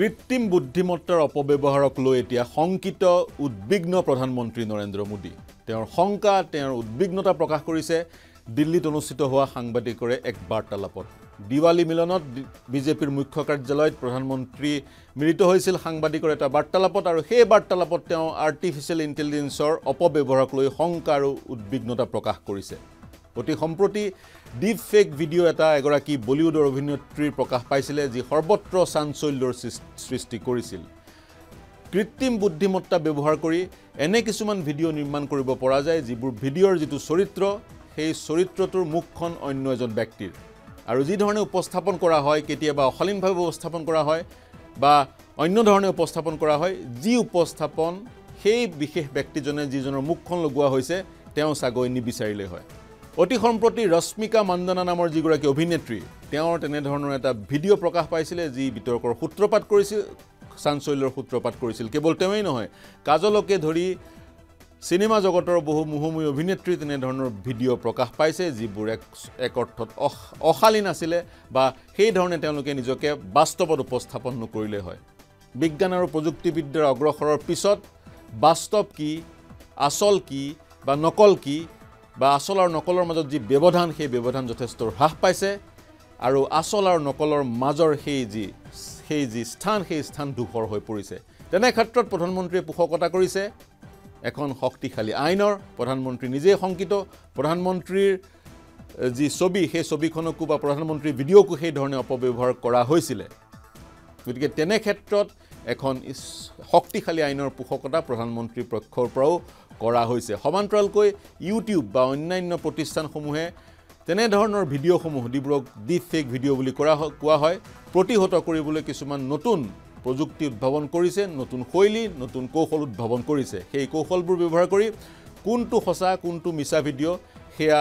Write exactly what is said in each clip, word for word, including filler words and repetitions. কৃত্ৰিম বুদ্ধিমত্তাৰ অপব্যৱহাৰক লৈ এতিয়া সংকিত উদ্বিগ্ন প্ৰধানমন্ত্ৰী নৰেন্দ্ৰ মোদী তেওঁৰ শংকা তেওঁৰ উদ্বিগ্নতা প্ৰকাশ কৰিছে দিল্লীত অনুষ্ঠিত হোৱা সাংবাদিকৰে এক বাৰ্তালাপত দিৱালী মিলনত বিজেপিৰ মুখ্য কাৰ্যালয়ত প্ৰধানমন্ত্ৰী মিলিত হৈছিল সাংবাদিকৰ এটা বাৰ্তালাপত আৰু সেই বাৰ্তালাপত তেওঁ আৰ্টিফিশিয়াল ইন্টেলিজেন্সৰ অপব্যৱহাৰক লৈ শংকা আৰু উদ্বিগ্নতা প্ৰকাশ কৰিছে অতি সম্প্ৰতি ডিপ ফেক ভিডিও এটা এগৰাকী বলিউডৰ অভিনেত্ৰীৰ প্ৰকাশ পাইছিলে যি সৰ্বত্ৰ চাঞ্চল্যৰ সৃষ্টি কৰিছিল কৃত্ৰিম বুদ্ধিমত্তা ব্যৱহাৰ কৰি এনে কিছুমান ভিডিও নিৰ্মাণ কৰিব পৰা যায় যিবোৰ ভিডিওৰ যিটো চৰিত্ৰ সেই চৰিত্ৰটোৰ মুখখন অন্য এজন ব্যক্তিৰ আৰু যি ধৰণে উপস্থাপন কৰা হয় কেতিয়াবা অশালীনভাৱে উপস্থাপন কৰা হয় বা অন্য ধৰণে উপস্থাপন কৰা হয় যি উপস্থাপন সেই বিশেষ ব্যক্তিজনে যিজনৰ মুখখন লগোৱা হৈছে তেওঁ সাগৈ নিবিচাৰিলে হয় অতি সম্প্ৰতি ৰশ্মিকা মন্দনা নামৰ যিগৰাকী অভিনেত্ৰী তেওঁৰ তেনে ধৰণৰ এটা ভিডিও প্ৰকাশ পাইছিলে যি বিতৰ্কৰ সূত্ৰপাত কৰিছিল চাঞ্চল্যৰ সূত্ৰপাত কৰিছিল কেৱল তেওঁই নহয় কাজলকে ধৰি সিনেমা জগতৰ বহু মুহুমুহি অভিনেত্ৰী তেনে ধৰণৰ ভিডিও প্ৰকাশ পাইছে যিবোৰ এক অৰ্থত অশালীন আছিল বা সেই ধৰণে তেওঁলোকে নিজকে বাস্তৱত উপস্থাপন নকৰিলে হয় বিজ্ঞান আৰু প্ৰযুক্তিবিদ্যাৰ অগ্ৰসৰৰ পিছত বাস্তৱ কি আসল কি বা নকল কি বা আসল আৰু নকলৰ মাজত যি ব্যৱধান সেই ব্যৱধান যথেষ্ট হ্ৰাস পাইছে আৰু আসল আৰু নকলৰ মাজৰ সেই যি সেই যি স্থান সেই স্থান দুখৰ হৈ পৰিছে তেনে ক্ষেত্ৰত প্ৰধানমন্ত্ৰীয়ে পোষকতা কৰিছে এখন শক্তিশালী আইনৰ প্ৰধানমন্ত্ৰী নিজে সংকিত প্ৰধানমন্ত্ৰীৰ যি ছবি সেই ছবিখনকো বা প্ৰধানমন্ত্ৰীৰ ভিডিঅ'কো সেই ধৰণে অপব্যৱহাৰ কৰা হৈছিল গতিকে তেনে ক্ষেত্ৰত এখন শক্তিশালী আইনৰ পোষকতা প্ৰধানমন্ত্ৰীৰ পক্ষৰ পৰাও কৰা হৈছে সমান্তৰালকৈ ইউটিউব বা অন্যান্য প্ৰতিষ্ঠানসমূহে তেনে ধৰণৰ ভিডিঅ'সমূহ যিবোৰক ডিপ ফেক ভিডিঅ' বুলি কৰা কোৱা হয় প্ৰতিহত কৰিবলৈ কিছুমান নতুন প্ৰযুক্তি উদ্ভাৱন কৰিছে নতুন শৈলী নতুন কৌশল উদ্ভাৱন কৰিছে সেই কৌশলবোৰ ব্যৱহাৰ কৰি কোনটো সঁচা কোনটো মিছা ভিডিঅ' সেয়া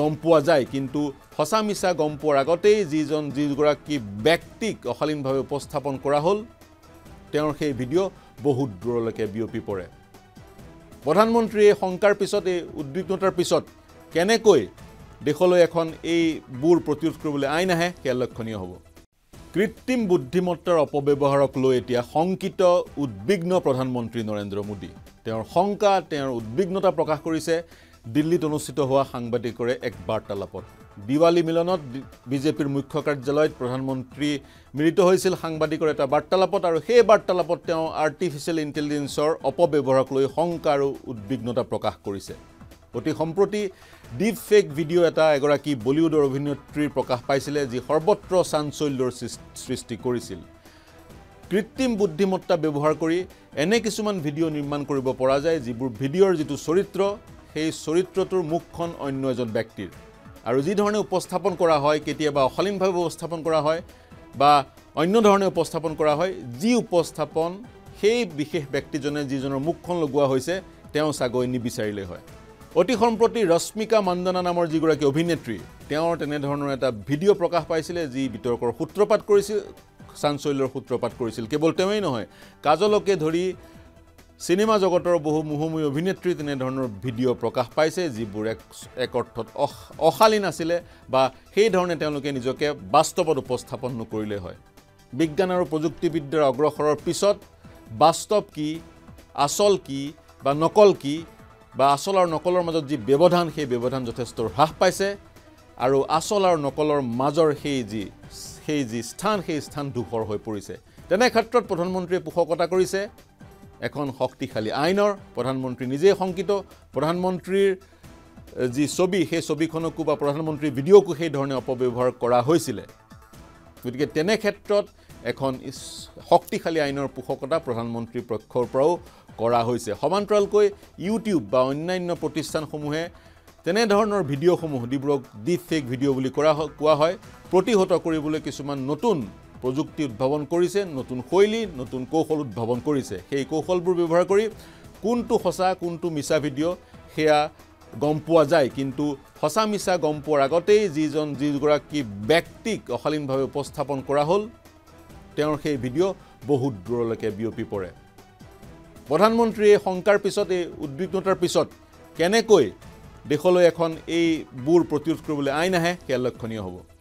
গম পোৱা যায় কিন্তু সঁচা মিছা গম পোৱাৰ আগতেই যিজন যিগৰাকী ব্যক্তিক অশালীনভাৱে উপস্থাপন কৰা হ'ল তেওঁৰ সেই ভিডিঅ' বহুত দূৰলৈকে বিয়পি পৰে প্ৰধানমন্ত্ৰীয়ে শংকাৰ পিছত এই উদ্বিগ্নতাৰ পিছত কেনেকৈ দেশলৈ এখন এইবোৰ প্ৰতিৰোধ কৰিবলৈ আইন আহে সেয়া লক্ষণীয় হ'ব কৃত্ৰিম বুদ্ধিমত্তাৰ অপব্যৱহাৰক লৈ এতিয়া সংকিত উদ্বিগ্ন প্ৰধানমন্ত্ৰী নৰেন্দ্ৰ মোদী তেওঁৰ শংকা তেওঁৰ উদ্বিগ্নতা প্ৰকাশ কৰিছে দিল্লীত অনুষ্ঠিত হোৱা সাংবাদিকৰে এক বাৰ্তালাপত দিৱালী মিলনত বিজেপিৰ মুখ্য কাৰ্যালয়ত প্ৰধানমন্ত্ৰী মিলিত হৈছিল সাংবাদিকৰ এটা বাৰ্তালাপত আৰু সেই বাৰ্তালাপত তেওঁ আৰ্টিফিশিয়াল ইন্টেলিজেন্সৰ অপব্যৱহাৰক লৈ শংকা আৰু উদ্বিগ্নতা প্ৰকাশ কৰিছে অতি সম্প্ৰতি ডিপ ফেক ভিডিও এটা এগৰাকী বলিউডৰ অভিনেত্ৰীৰ প্ৰকাশ পাইছিলে যি সৰ্বত্ৰ চাঞ্চল্যৰ সৃষ্টি কৰিছিল কৃত্ৰিম বুদ্ধিমত্তা ব্যৱহাৰ কৰি এনে কিছুমান ভিডিও নিৰ্মাণ কৰিব পৰা যায় যিবোৰ ভিডিঅ'ৰ যিটো চৰিত্ৰ সেই চৰিত্ৰটোৰ মুখখন অন্য এজন ব্যক্তিৰ আৰু যি ধৰণে উপস্থাপন কৰা হয় কেতিয়াবা অশালীনভাৱে উপস্থাপন কৰা হয় বা অন্য ধৰণে উপস্থাপন কৰা হয় যি উপস্থাপন সেই বিশেষ ব্যক্তিজনে যিজনৰ মুখখন লগোৱা হৈছে তেওঁ সাগৈ নিবিচাৰিলে হয় অতি সম্প্ৰতি ৰশ্মিকা মন্দনা নামৰ যিগৰাকী অভিনেত্ৰী তেওঁৰ তেনে ধৰণৰ এটা ভিডিঅ' প্ৰকাশ পাইছিলে যি বিতৰ্কৰ সূত্ৰপাত কৰিছিল চাঞ্চল্যৰ সূত্ৰপাত কৰিছিল কেৱল তেওঁই নহয় কাজলকে ধৰি সিনেমা জগতৰ বহু মুহুমুহি অভিনেত্ৰী তেনে ধৰণৰ ভিডিঅ' প্ৰকাশ পাইছে যিবোৰ এক অৰ্থত অশালীন আছিল বা সেই ধৰণে তেওঁলোকে নিজকে বাস্তৱত উপস্থাপন নকৰিলে হয় বিজ্ঞান আৰু প্ৰযুক্তিবিদ্যাৰ অগ্ৰসৰৰ পিছত বাস্তৱ কি আসল কি বা নকল কি বা আসল আৰু নকলৰ মাজত যি ব্যৱধান সেই ব্যৱধান যথেষ্ট হ্ৰাস পাইছে আৰু আসল আৰু নকলৰ মাজৰ সেই যি সেই যি স্থান সেই স্থান দুখৰ হৈ পৰিছে তেনে ক্ষেত্ৰত প্ৰধানমন্ত্ৰীয়ে পোষকতা কৰিছে এখন শক্তিশালী আইনৰ প্ৰধানমন্ত্ৰী নিজে সংকিত প্ৰধানমন্ত্ৰীৰ যি ছবি সেই ছবিখনকো বা প্ৰধানমন্ত্ৰীৰ ভিডিঅ'কো সেই ধৰণে অপব্যৱহাৰ কৰা হৈছিল গতিকে তেনে ক্ষেত্ৰত এখন শক্তিশালী আইনৰ পোষকতা প্ৰধানমন্ত্ৰীৰ পক্ষৰ পৰাও কৰা হৈছে সমান্তৰালকৈ ইউটিউব বা অন্যান্য প্ৰতিষ্ঠানসমূহে তেনে ধৰণৰ ভিডিঅ'সমূহ যিবোৰক ডিপ ফেক ভিডিঅ' বুলি কৰা কোৱা হয় প্ৰতিহত কৰিবলৈ কিছুমান নতুন প্ৰযুক্তি উদ্ভাৱন কৰিছে নতুন শৈলী নতুন কৌশল উদ্ভাৱন কৰিছে সেই কৌশলবোৰ ব্যৱহাৰ কৰি কোনটো সঁচা কোনটো মিছা ভিডিঅ' সেয়া গম পোৱা যায় কিন্তু সঁচা মিছা গম পোৱাৰ আগতেই যিজন যিগৰাকী ব্যক্তিক অশালীনভাৱে উপস্থাপন কৰা হ'ল তেওঁৰ সেই ভিডিঅ' বহুত দূৰলৈকে বিয়পি পৰে প্ৰধানমন্ত্ৰীয়ে শংকাৰ পিছত এই উদ্বিগ্নতাৰ পিছত কেনেকৈ দেশলৈ এখন এইবোৰ প্ৰতিৰোধ কৰিবলৈ আইন আহে সেয়া লক্ষণীয় হ'ব।